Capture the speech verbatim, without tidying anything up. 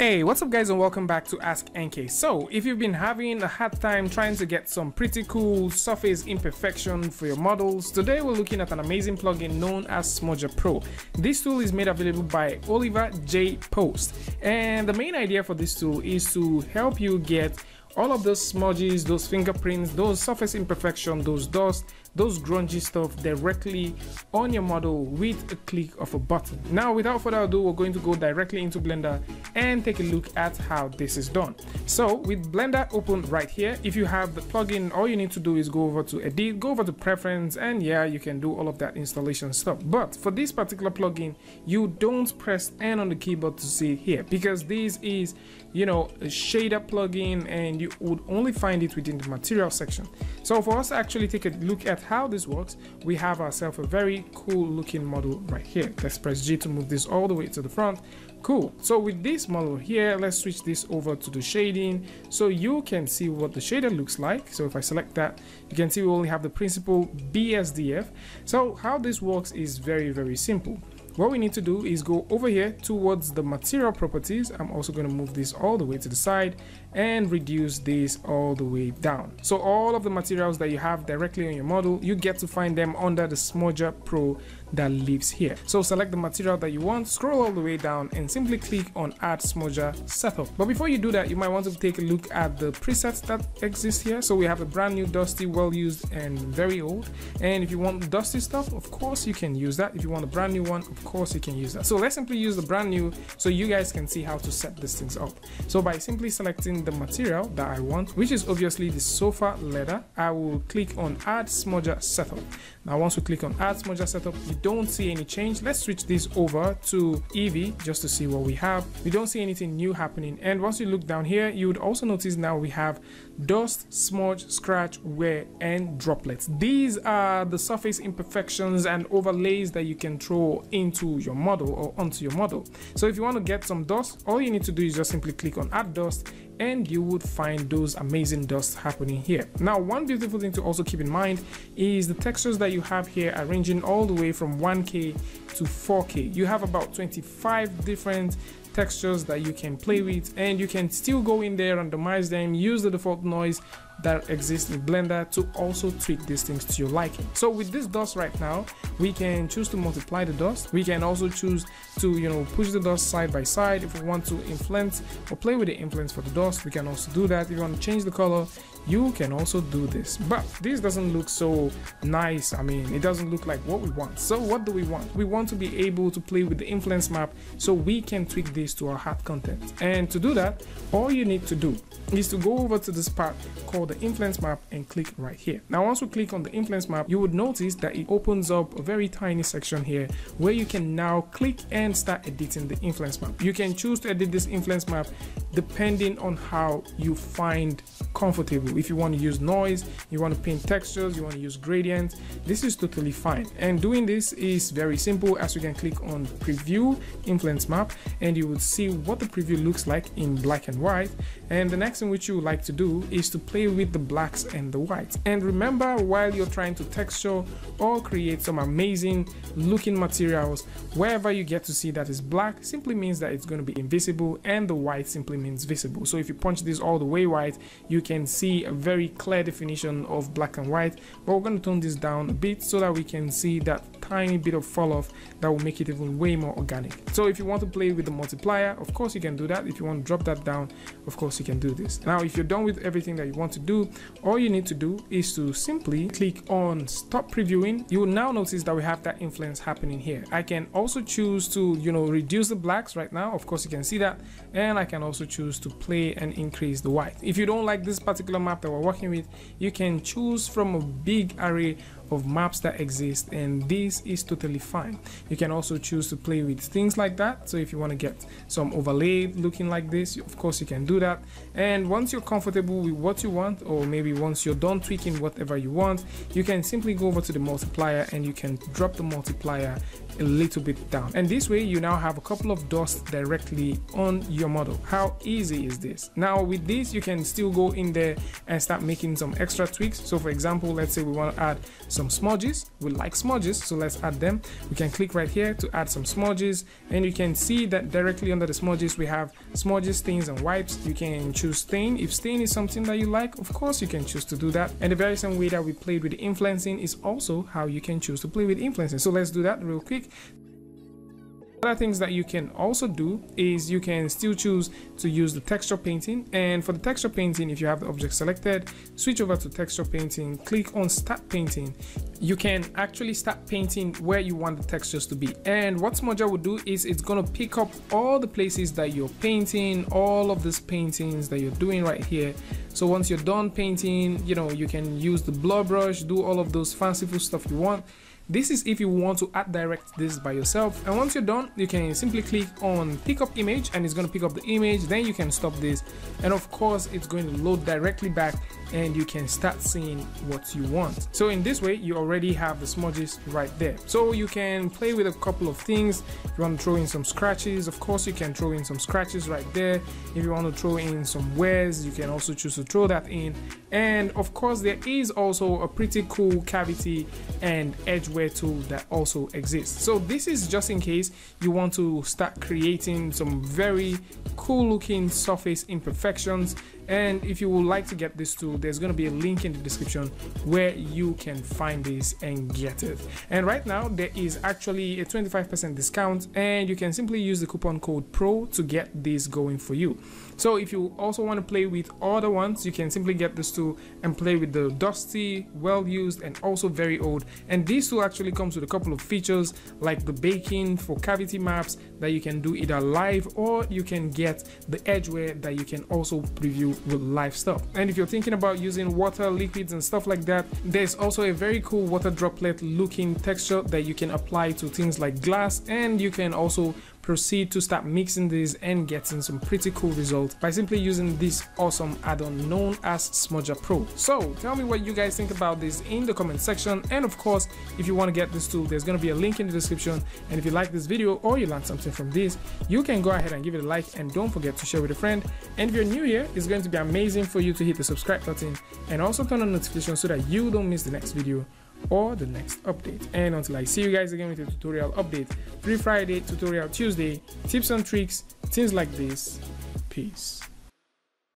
Hey, what's up guys, and welcome back to ask N K. So if you've been having a hard time trying to get some pretty cool surface imperfection for your models, today we're looking at an amazing plugin known as Smudgr Pro. This tool is made available by Oliver J. Post, and the main idea for this tool is to help you get all of those smudges, those fingerprints, those surface imperfection, those dust, those grungy stuff directly on your model with a click of a button. Now, without further ado, we're going to go directly into Blender and take a look at how this is done. So with Blender open right here, if you have the plugin, all you need to do is go over to Edit, go over to Preference, and yeah, you can do all of that installation stuff. But for this particular plugin, you don't press N on the keyboard to see it here, because this is, you know, a shader plugin, and you would only find it within the material section. So for us to actually take a look at how this works, we have ourselves a very cool looking model right here. Let's press G to move this all the way to the front. Cool. So with this model here, let's switch this over to the shading so you can see what the shader looks like. So if I select that, you can see we only have the principal B S D F. So how this works is very, very simple. What we need to do is go over here towards the material properties. I'm also going to move this all the way to the side and reduce this all the way down. So all of the materials that you have directly on your model, you get to find them under the Smudgr Pro that lives here. So select the material that you want, scroll all the way down, and simply click on Add Smudgr Setup. But before you do that, you might want to take a look at the presets that exist here. So we have a brand new, dusty, well used, and very old. And if you want dusty stuff, of course you can use that. If you want a brand new one, of course course you can use that. So let's simply use the brand new so you guys can see how to set these things up. So by simply selecting the material that I want, which is obviously the sofa leather, I will click on Add Smudgr Setup. Now once we click on Add Smudgr Setup, you don't see any change. Let's switch this over to Eevee just to see what we have. We don't see anything new happening, and once you look down here, you would also notice now we have dust, smudge, scratch, wear, and droplets. These are the surface imperfections and overlays that you can throw into to your model or onto your model. So if you want to get some dust, all you need to do is just simply click on Add Dust, and you would find those amazing dusts happening here. Now, one beautiful thing to also keep in mind is the textures that you have here are ranging all the way from one K to four K. You have about twenty-five different textures that you can play with, and you can still go in there, randomize them, use the default noise that exists in Blender to also tweak these things to your liking. So with this dust right now, we can choose to multiply the dust. We can also choose to, you know, push the dust side by side. If we want to influence or play with the influence for the dust, we can also do that. If you want to change the color, you can also do this. But this doesn't look so nice. I mean, it doesn't look like what we want. So what do we want? We want to be able to play with the influence map so we can tweak this to our heart content. And to do that, all you need to do is to go over to this part called the influence map and click right here. Now once we click on the influence map, you would notice that it opens up a very tiny section here where you can now click and start editing the influence map. You can choose to edit this influence map depending on how you find comfortable. If you want to use noise, you want to paint textures, you want to use gradients, this is totally fine. And doing this is very simple, as you can click on Preview Influence Map, and you would see what the preview looks like in black and white. And the next thing which you would like to do is to play with the blacks and the whites. And remember, while you're trying to texture or create some amazing looking materials, wherever you get to see that is black simply means that it's going to be invisible, and the white simply means visible. So if you punch this all the way white, you can see a very clear definition of black and white. But we're going to tone this down a bit so that we can see that tiny bit of fall off that will make it even way more organic. So if you want to play with the multiplier, of course you can do that. If you want to drop that down, of course you can do this. Now if you're done with everything that you want to do, all you need to do is to simply click on Stop Previewing. You will now notice that we have that influence happening here. I can also choose to, you know, reduce the blacks right now. Of course you can see that, and I can also choose to play and increase the white. If you don't like this particular map that we're working with, you can choose from a big array of maps that exist, and this is totally fine. You can also choose to play with things like that. So if you want to get some overlay looking like this, of course you can do that. And once you're comfortable with what you want, or maybe once you're done tweaking whatever you want, you can simply go over to the multiplier and you can drop the multiplier a little bit down, and this way you now have a couple of dots directly on your model. How easy is this? Now with this you can still go in there and start making some extra tweaks. So for example, let's say we want to add some smudges. We like smudges, so let's add them. We can click right here to add some smudges, and you can see that directly under the smudges we have smudges, stains and wipes. You can choose stain. If stain is something that you like, of course you can choose to do that. And the very same way that we played with influencing is also how you can choose to play with influencing. So let's do that real quick. Other things that you can also do is you can still choose to use the texture painting. And for the texture painting, if you have the object selected, switch over to texture painting, click on start painting. You can actually start painting where you want the textures to be. And what Smudgr will do is it's going to pick up all the places that you're painting, all of these paintings that you're doing right here. So once you're done painting, you know, you can use the blur brush, do all of those fanciful stuff you want. This is if you want to add direct this by yourself. And once you're done, you can simply click on pick up image and it's going to pick up the image. Then you can stop this, and of course it's going to load directly back and you can start seeing what you want. So in this way you already have the smudges right there. So you can play with a couple of things. If you want to throw in some scratches, of course you can throw in some scratches right there. If you want to throw in some wears, you can also choose to throw that in. And of course there is also a pretty cool cavity and edge tool that also exists. So this is just in case you want to start creating some very cool looking surface imperfections. And if you would like to get this tool, there's going to be a link in the description where you can find this and get it. And right now there is actually a twenty-five percent discount, and you can simply use the coupon code PRO to get this going for you. So if you also want to play with other ones, you can simply get this tool and play with the dusty, well used, and also very old. And this tool actually comes with a couple of features like the baking for cavity maps that you can do either live, or you can get the edge wear that you can also preview with live stuff. And if you're thinking about using water, liquids and stuff like that, there's also a very cool water droplet looking texture that you can apply to things like glass, and you can also proceed to start mixing these and getting some pretty cool results by simply using this awesome add-on known as Smudgr Pro. So tell me what you guys think about this in the comment section, and of course if you want to get this tool, there's going to be a link in the description. And if you like this video or you learned something from this, you can go ahead and give it a like, and don't forget to share with a friend. And if you're new here, it's going to be amazing for you to hit the subscribe button and also turn on notifications so that you don't miss the next video or the next update. And until I see you guys again with a tutorial update, free Friday, tutorial Tuesday, tips and tricks, things like this. Peace.